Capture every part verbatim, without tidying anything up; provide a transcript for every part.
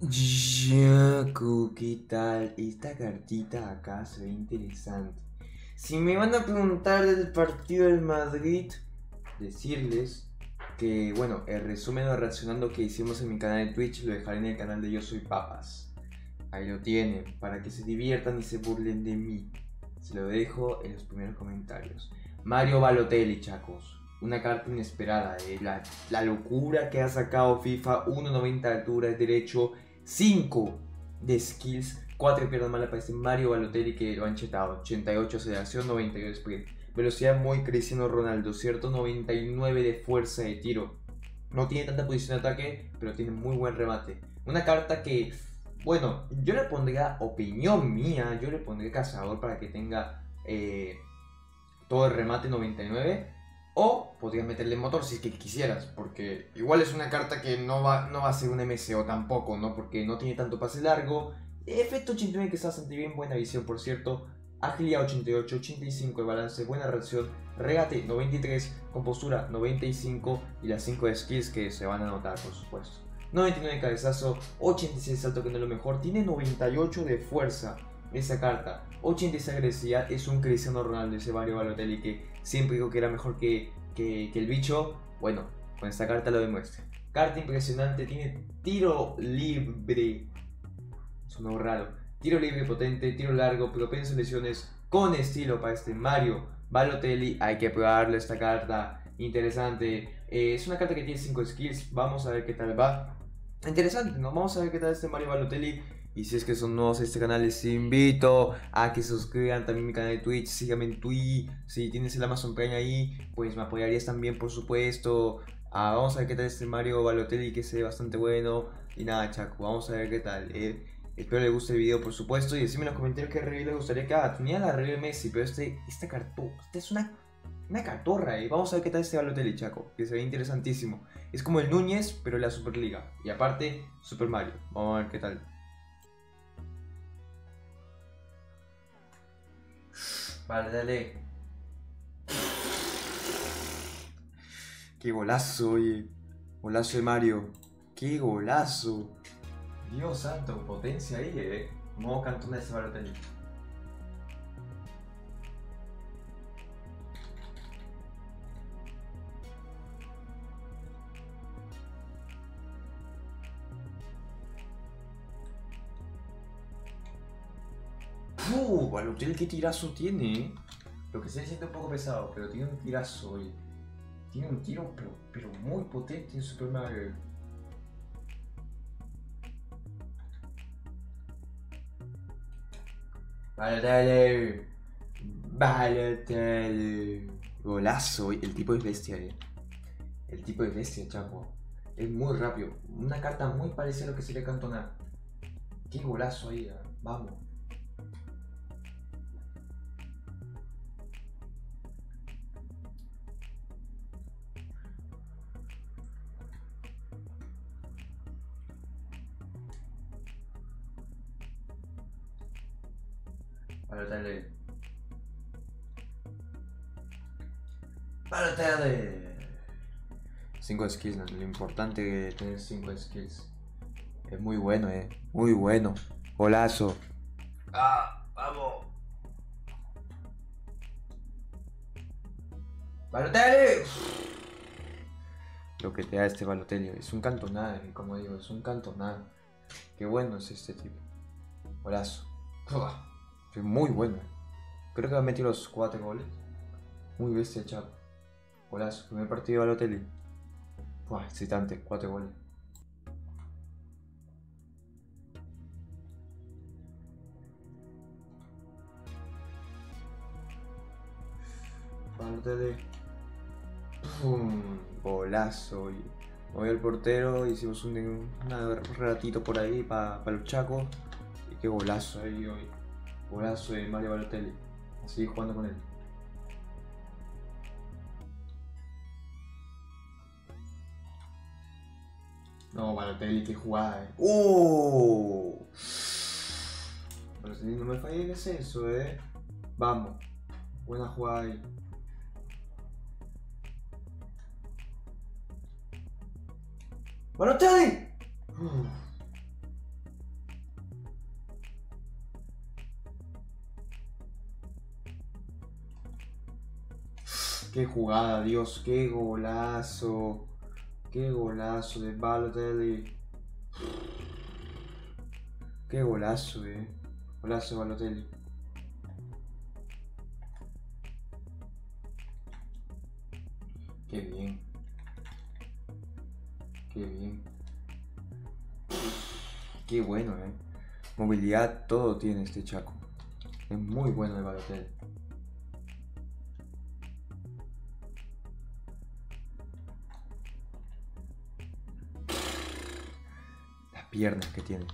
Yaku, ¿qué tal? Esta cartita acá se ve interesante. Si me van a preguntar del partido del Madrid, decirles que, bueno, el resumen o reaccionando que hicimos en mi canal de Twitch lo dejaré en el canal de Yo Soy Papas. Ahí lo tienen, para que se diviertan y se burlen de mí. Se lo dejo en los primeros comentarios. Mario Balotelli, chacos. Una carta inesperada, eh. la, la locura que ha sacado FIFA. uno noventa de altura, es derecho, cinco de skills, cuatro de piernas malas. Parece Mario Balotelli que lo han chetado. ochenta y ocho aceleración, noventa y dos sprint. Velocidad muy Cristiano Ronaldo, ¿cierto? noventa y nueve de fuerza de tiro. No tiene tanta posición de ataque, pero tiene muy buen remate. Una carta que, bueno, yo le pondría, opinión mía, yo le pondría cazador para que tenga eh, todo el remate noventa y nueve. O podrías meterle motor si es que quisieras, porque igual es una carta que no va, no va a ser un M C O tampoco, ¿no? Porque no tiene tanto pase largo. Efecto ochenta y nueve que está bastante bien, buena visión por cierto. Agilidad ochenta y ocho, ochenta y cinco de balance, buena reacción. Regate noventa y tres, compostura noventa y cinco y las cinco de skills que se van a anotar por supuesto. noventa y nueve de cabezazo, ochenta y seis de salto que no es lo mejor, tiene noventa y ocho de fuerza. Esa carta, ochenta y seis agresividad, es un Cristiano Ronaldo, ese Mario Balotelli que siempre dijo que era mejor que, que, que el bicho. Bueno, con esta carta lo demuestra. Carta impresionante, tiene tiro libre. Sonó raro. Tiro libre potente, tiro largo, propenso a lesiones, con estilo para este Mario Balotelli. Hay que probarlo esta carta, interesante. Eh, es una carta que tiene cinco skills, vamos a ver qué tal va. Interesante, ¿no? Vamos a ver qué tal este Mario Balotelli. Y si es que son nuevos a este canal, les invito a que se suscriban también a mi canal de Twitch, síganme en Twitch, si tienes el Amazon Prime ahí, pues me apoyarías también por supuesto. Ah, vamos a ver qué tal este Mario Balotelli que se ve bastante bueno. Y nada, chaco, vamos a ver qué tal. Eh, espero les guste el video por supuesto y decime en los comentarios qué review les gustaría que haga. Ah, tenía la review de Messi, pero este, esta cartón, esta es una, una cartorra. Eh. Vamos a ver qué tal este Balotelli, chaco, que se ve interesantísimo. Es como el Núñez, pero la Superliga. Y aparte, Super Mario. Vamos a ver qué tal. Vale, dale. Qué golazo, oye. Golazo de Mario. Qué golazo. Dios santo, potencia ahí, eh. Modo Cantona de ese Balotelli. Uh, Balotelli, qué tirazo tiene. Lo que se siente un poco pesado, pero tiene un tirazo, oye. Tiene un tiro, pero, pero muy potente en Super Mario. Balotelli. Balotelli. Golazo, el tipo es bestia, eh. El tipo es bestia, chapo. Es muy rápido. Una carta muy parecida a lo que sería Cantona. Qué golazo ahí, eh. Vamos. Balotelli. Balotelli. cinco skills, lo importante es tener cinco skills. Es muy bueno, eh. Muy bueno. Golazo. Ah, vamos. Balotelli. Lo que te da este Balotelli. Es un cantonado, como digo, es un cantonado. Qué bueno es este tipo. Golazo. Uf. Muy bueno. Creo que va a meter los cuatro goles. Muy bestia, chapo. Golazo. Primer partido de Balotelli. Buah, excitante. cuatro goles. Balotelli. ¡Pum! Golazo. Oye. Movió el portero. Hicimos un, un ratito por ahí para pa los chacos. Y qué golazo ahí hoy. Golazo de Mario Balotelli, así jugando con él. No, Balotelli, qué jugada, eh. ¡Oh! Balotelli, no me falles eso, eh. Vamos, buena jugada ahí. ¡Balotelli! Uh. Qué jugada, Dios, qué golazo. Qué golazo de Balotelli. Qué golazo, eh. Golazo de Balotelli. Qué bien. Qué bien. Qué bueno, eh. Movilidad, todo tiene este Chaco. Es muy bueno el Balotelli. Las piernas que tiene.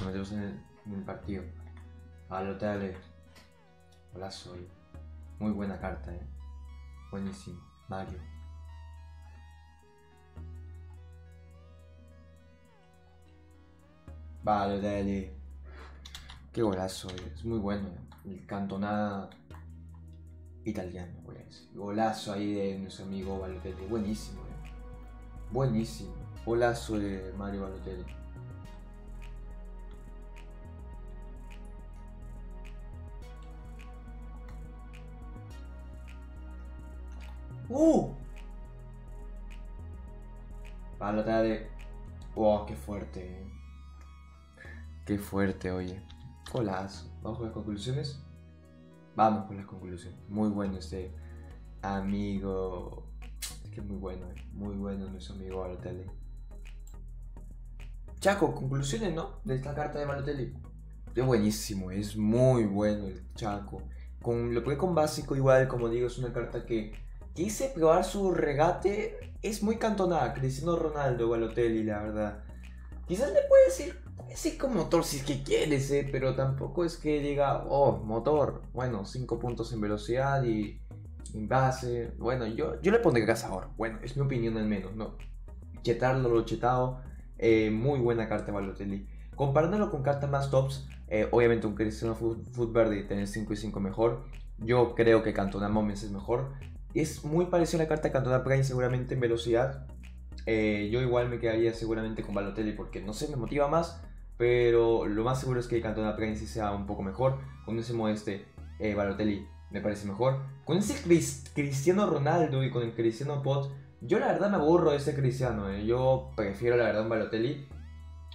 Lo metemos en el, en el partido. Balotelli. Golazo, eh. Muy buena carta, eh. Buenísimo. Mario. Balotelli. Qué golazo, es muy bueno, ¿eh? El Cantona italiano, voy a decir. Golazo ahí de nuestro amigo Balotelli, buenísimo, ¿eh? Buenísimo, golazo de Mario Balotelli. ¡Uh! Balotelli, wow, qué fuerte, ¿eh? Qué fuerte, oye. Golazo. ¿Vamos con las conclusiones? Vamos con las conclusiones. Muy bueno este amigo. Es que es muy bueno, eh. Muy bueno nuestro amigo Balotelli. Chaco, conclusiones, ¿no? De esta carta de Balotelli. Es buenísimo, es muy bueno el Chaco. Con, lo que con básico igual, como digo, es una carta que quise probar su regate. Es muy Cantona, Cristiano Ronaldo, Balotelli, la verdad. Quizás le puede decir... Sí, con motor si es que quieres, eh, pero tampoco es que diga, oh, motor, bueno, cinco puntos en velocidad y en base, bueno, yo, yo le pondré cazador, bueno, es mi opinión al menos, ¿no? Chetarlo, lo chetado, eh, muy buena carta Balotelli. Comparándolo con cartas más tops, eh, obviamente un Cristiano Footverde tener cinco y cinco mejor, yo creo que Cantona Moments es mejor, es muy parecido a la carta de Cantona Prime seguramente en velocidad, eh, yo igual me quedaría seguramente con Balotelli porque no sé, me motiva más. Pero lo más seguro es que Cantona Prime sí sea un poco mejor. Con ese modeste eh, Balotelli me parece mejor. Con ese Crist Cristiano Ronaldo y con el Cristiano Pot, yo la verdad me aburro de ese Cristiano. Eh. Yo prefiero la verdad un Balotelli.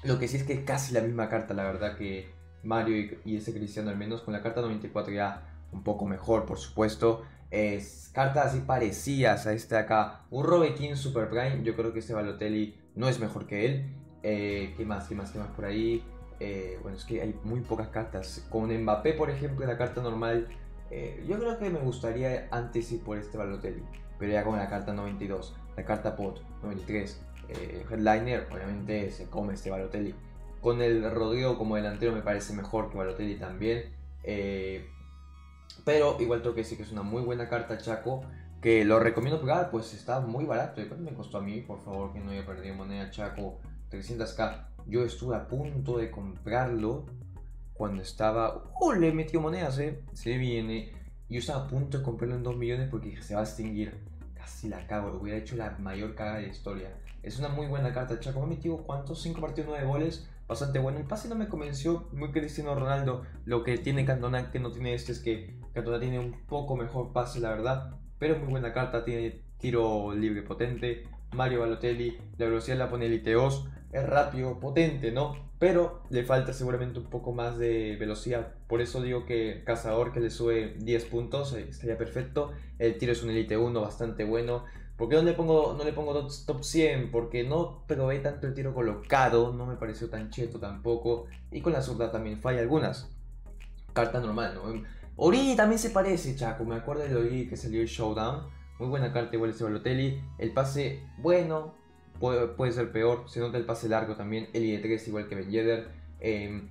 Lo que sí es que es casi la misma carta, la verdad, que Mario y, y ese Cristiano, al menos. Con la carta noventa y cuatro ya un poco mejor, por supuesto. Es, cartas así parecidas a este de acá. Un Robequín Super Prime. Yo creo que este Balotelli no es mejor que él. Eh, ¿Qué más? ¿Qué más? ¿Qué más por ahí? Eh, bueno, es que hay muy pocas cartas. Con Mbappé, por ejemplo, la carta normal, eh, yo creo que me gustaría antes ir por este Balotelli. Pero ya con la carta noventa y dos, la carta Pot, noventa y tres, eh, Headliner, obviamente se come este Balotelli. Con el Rodrigo como delantero me parece mejor que Balotelli también. Eh, pero igual tengo que decir que es una muy buena carta Chaco, que lo recomiendo pegar, pues está muy barato. ¿Cuánto me costó a mí? Por favor, que no haya perdido moneda Chaco. trescientos k, yo estuve a punto de comprarlo cuando estaba... ¡Oh! Le he metido monedas, eh. Se viene. Yo estaba a punto de comprarlo en dos millones porque se va a extinguir. Casi la cago, lo hubiera hecho la mayor caga de la historia. Es una muy buena carta, Chaco. Me he metido, ¿cuántos? cinco partidos, nueve goles. Bastante bueno. El pase no me convenció. Muy Cristiano Ronaldo. Lo que tiene Cantona, que no tiene este, es que Cantona tiene un poco mejor pase, la verdad. Pero es muy buena carta. Tiene tiro libre potente. Mario Balotelli, la velocidad la pone el Iteos, es rápido, potente, ¿no? Pero le falta seguramente un poco más de velocidad. Por eso digo que Cazador, que le sube diez puntos, estaría perfecto. El tiro es un Elite uno, bastante bueno. ¿Por qué no le pongo, no le pongo top cien? Porque no probé tanto el tiro colocado, no me pareció tan cheto tampoco. Y con la zurda también falla algunas. Carta normal, ¿no? Ori también se parece, Chaco. Me acuerdo de Ori que salió el Showdown. Muy buena carta igual este Balotelli. El pase bueno, puede, puede ser peor. Se nota el pase largo también. El I D tres igual que Ben Yedder. Eh,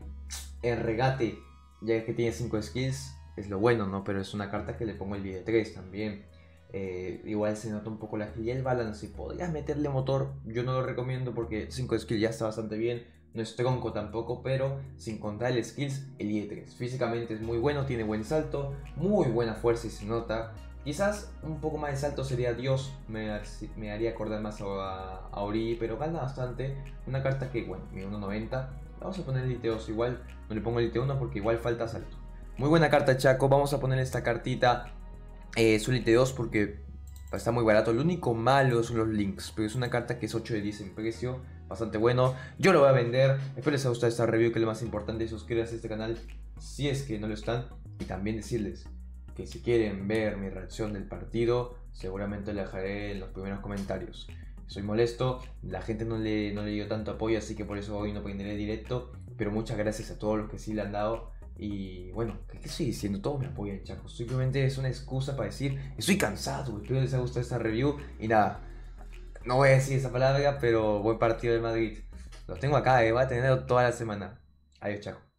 el regate, ya que tiene cinco skills, es lo bueno, ¿no? Pero es una carta que le pongo el I D tres también. Eh, igual se nota un poco la agilidad y el balance. Podrías meterle motor, yo no lo recomiendo porque cinco skills ya está bastante bien. No es tronco tampoco, pero sin contar el skills, el I D tres. Físicamente es muy bueno, tiene buen salto, muy buena fuerza y se nota. Quizás un poco más de salto sería Dios, me, me haría acordar más a, a, a Ori, pero gana bastante. Una carta que, bueno, mide uno noventa. Vamos a poner el I T dos igual, no le pongo el I T uno porque igual falta salto. Muy buena carta Chaco, vamos a poner esta cartita, eh, su I T dos porque Está muy barato. Lo único malo son los links, pero es una carta que es ocho de diez en precio. Bastante bueno. Yo lo voy a vender. Espero les haya gustado esta review, que es lo más importante. Suscríbanse a este canal si es que no lo están. Y también decirles que si quieren ver mi reacción del partido, seguramente la dejaré en los primeros comentarios. Soy molesto, la gente no le, no le dio tanto apoyo, así que por eso hoy no pondré directo. Pero muchas gracias a todos los que sí le han dado. Y bueno, ¿qué, qué estoy diciendo? Todos me apoyan, chicos. Simplemente es una excusa para decir, estoy cansado. Espero les haya gustado esta review. Y nada, no voy a decir esa palabra, pero buen partido del Madrid. Los tengo acá, eh, voy a tenerlo toda la semana. Adiós, chicos.